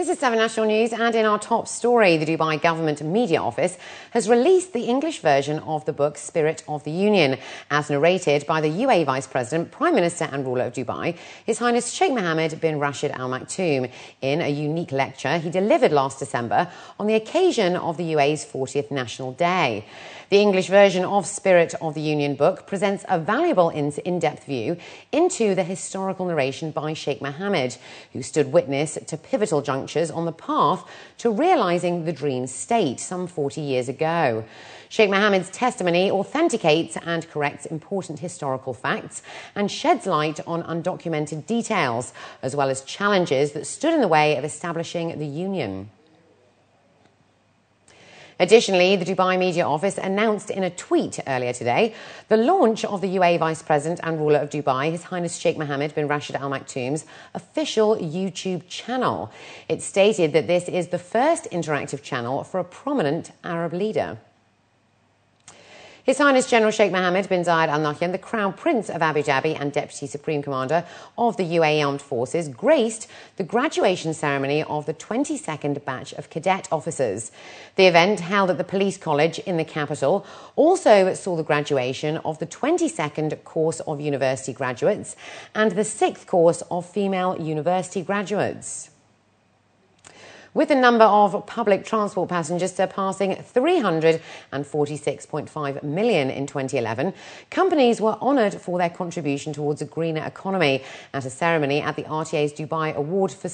This is 7 National News, and in our top story, the Dubai Government Media Office has released the English version of the book Spirit of the Union, as narrated by the UAE Vice President, Prime Minister and ruler of Dubai, His Highness Sheikh Mohammed bin Rashid Al Maktoum, in a unique lecture he delivered last December on the occasion of the UAE's 40th National Day. The English version of Spirit of the Union book presents a valuable in-depth view into the historical narration by Sheikh Mohammed, who stood witness to pivotal junctures on the path to realizing the dream state some 40 years ago. Sheikh Mohammed's testimony authenticates and corrects important historical facts and sheds light on undocumented details, as well as challenges that stood in the way of establishing the union. Additionally, the Dubai Media Office announced in a tweet earlier today the launch of the UAE Vice President and ruler of Dubai, His Highness Sheikh Mohammed bin Rashid Al Maktoum's official YouTube channel. It stated that this is the first interactive channel for a prominent Arab leader. His Highness General Sheikh Mohammed bin Zayed Al Nahyan, the Crown Prince of Abu Dhabi and Deputy Supreme Commander of the UAE Armed Forces, graced the graduation ceremony of the 22nd batch of cadet officers. The event, held at the Police College in the capital, also saw the graduation of the 22nd course of university graduates and the 6th course of female university graduates. With the number of public transport passengers surpassing 346.5 million in 2011, companies were honoured for their contribution towards a greener economy at a ceremony at the RTA's Dubai Award for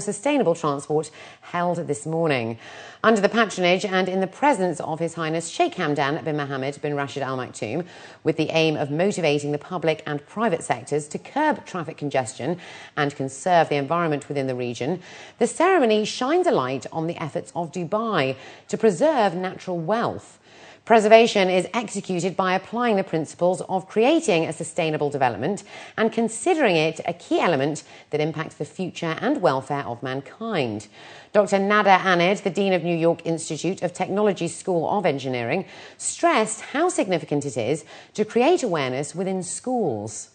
Sustainable Transport held this morning. Under the patronage and in the presence of His Highness Sheikh Hamdan bin Mohammed bin Rashid Al Maktoum, with the aim of motivating the public and private sectors to curb traffic congestion and conserve the environment within the region, the ceremony shines a light on the efforts of Dubai to preserve natural wealth. Preservation is executed by applying the principles of creating a sustainable development and considering it a key element that impacts the future and welfare of mankind. Dr. Nader Anid, the Dean of New York Institute of Technology School of Engineering, stressed how significant it is to create awareness within schools.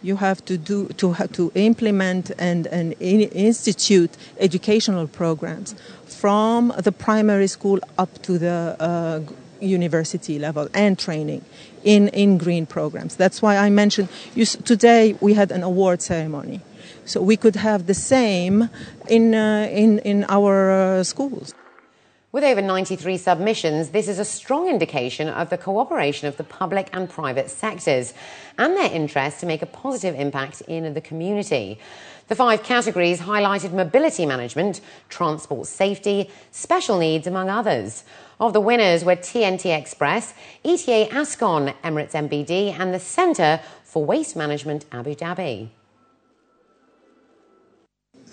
You have to implement and institute educational programs from the primary school up to the university level, and training in green programs. That's why I mentioned today we had an award ceremony, so we could have the same in our schools. With over 93 submissions, this is a strong indication of the cooperation of the public and private sectors and their interest to make a positive impact in the community. The 5 categories highlighted mobility management, transport safety, special needs, among others. Of the winners were TNT Express, ETA Ascon, Emirates MBD and the Centre for Waste Management Abu Dhabi.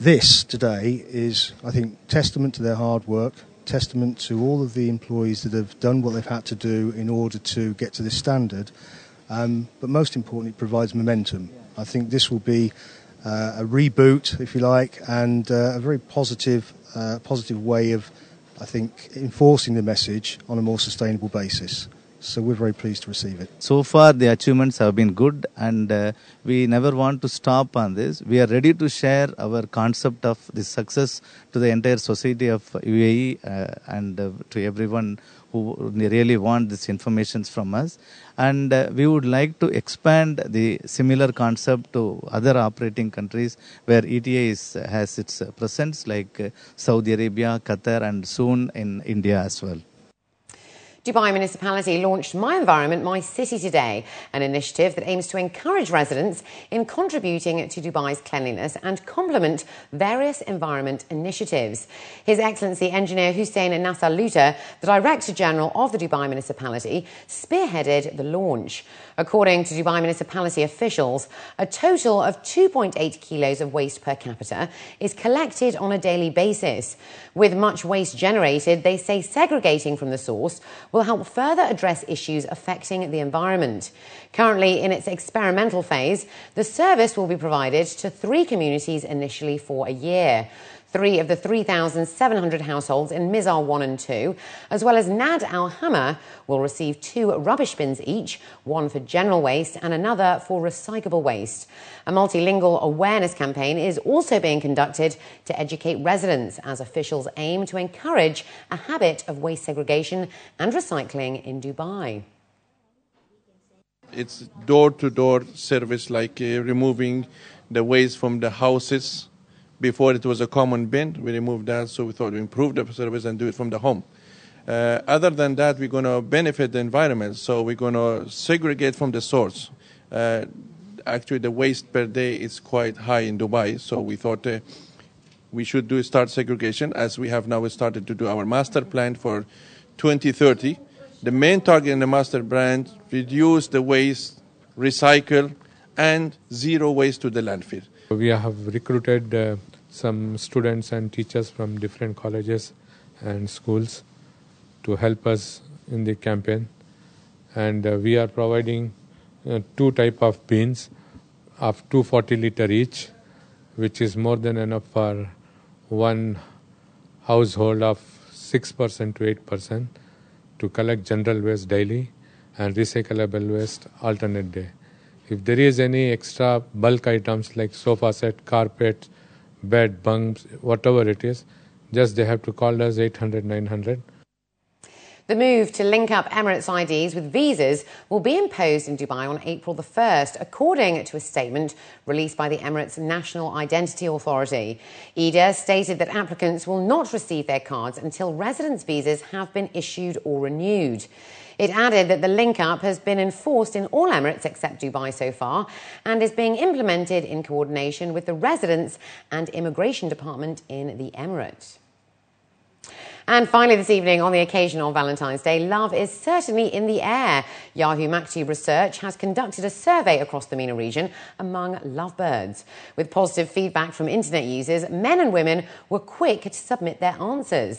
This today is, I think, testament to their hard work. Testament to all of the employees that have done what they've had to do in order to get to this standard, but most importantly it provides momentum. I think this will be a reboot, if you like, and a very positive way of, I think, enforcing the message on a more sustainable basis. So we're very pleased to receive it. So far the achievements have been good, and we never want to stop on this. We are ready to share our concept of this success to the entire society of UAE and to everyone who really want this information from us. And we would like to expand the similar concept to other operating countries where ETA has its presence, like Saudi Arabia, Qatar and soon in India as well. Dubai Municipality launched My Environment, My City Today, an initiative that aims to encourage residents in contributing to Dubai's cleanliness and complement various environment initiatives. His Excellency Engineer Hussein Al Nasa Luta, the Director General of the Dubai Municipality, spearheaded the launch. According to Dubai Municipality officials, a total of 2.8 kilos of waste per capita is collected on a daily basis. With much waste generated, they say segregating from the source will help further address issues affecting the environment. Currently in its experimental phase, the service will be provided to 3 communities initially for a year. three of the 3,700 households in Mizar 1 and 2, as well as Nad Al-Hammer, will receive 2 rubbish bins each, one for general waste and another for recyclable waste. A multilingual awareness campaign is also being conducted to educate residents as officials aim to encourage a habit of waste segregation and recycling in Dubai. It's door-to-door service, like removing the waste from the houses. Before it was a common bin, we removed that, so we thought we improve the service and do it from the home. Other than that, we're going to benefit the environment, so we're going to segregate from the source. Actually, the waste per day is quite high in Dubai, so we thought we should start segregation, as we have now started to do our master plan for 2030. The main target in the master plan: reduce the waste, recycle, and zero waste to the landfill. We have recruited some students and teachers from different colleges and schools to help us in the campaign, and we are providing 2 type of bins of 240 liter each, which is more than enough for one household of 6% to 8% to collect general waste daily and recyclable waste alternate day. If there is any extra bulk items like sofa set, carpet, bed, bunks, whatever it is, just they have to call us 800 900. The move to link up Emirates IDs with visas will be imposed in Dubai on April the 1st, according to a statement released by the Emirates National Identity Authority. ETA stated that applicants will not receive their cards until residence visas have been issued or renewed. It added that the link-up has been enforced in all Emirates except Dubai so far and is being implemented in coordination with the Residence and Immigration Department in the Emirates. And finally this evening, on the occasion of Valentine's Day, love is certainly in the air. Yahoo! Macti Research has conducted a survey across the MENA region among lovebirds. With positive feedback from internet users, men and women were quick to submit their answers.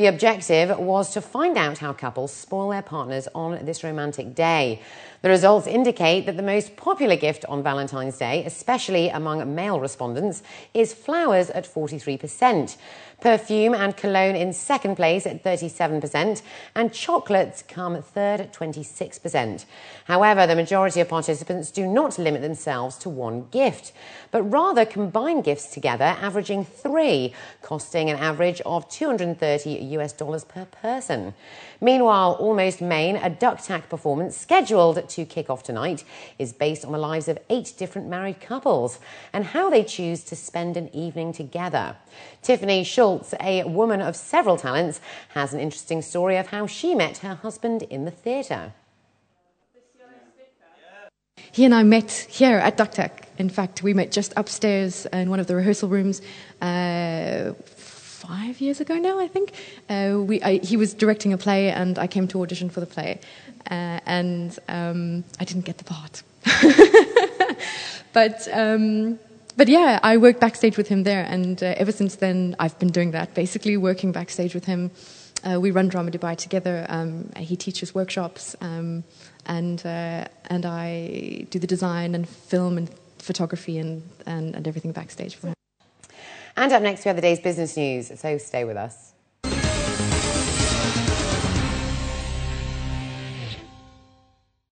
The objective was to find out how couples spoil their partners on this romantic day. The results indicate that the most popular gift on Valentine's Day, especially among male respondents, is flowers at 43%. Perfume and cologne in second place at 37%, and chocolates come third at 26%. However, the majority of participants do not limit themselves to one gift, but rather combine gifts together, averaging 3, costing an average of $230 per person. Meanwhile, Almost Maine, a DUCTAC performance scheduled to kick off tonight, is based on the lives of 8 different married couples and how they choose to spend an evening together. Tiffany Schultz, a woman of several talents, has an interesting story of how she met her husband in the theatre. He and I met here at DUCTAC. In fact, we met just upstairs in one of the rehearsal rooms 5 years ago now, I think. He was directing a play and I came to audition for the play. I didn't get the part. But yeah, I worked backstage with him there, and ever since then I've been doing that, basically working backstage with him. We run Drama Dubai together, he teaches workshops, and I do the design and film and photography and everything backstage for him. And up next we have the day's business news, so stay with us.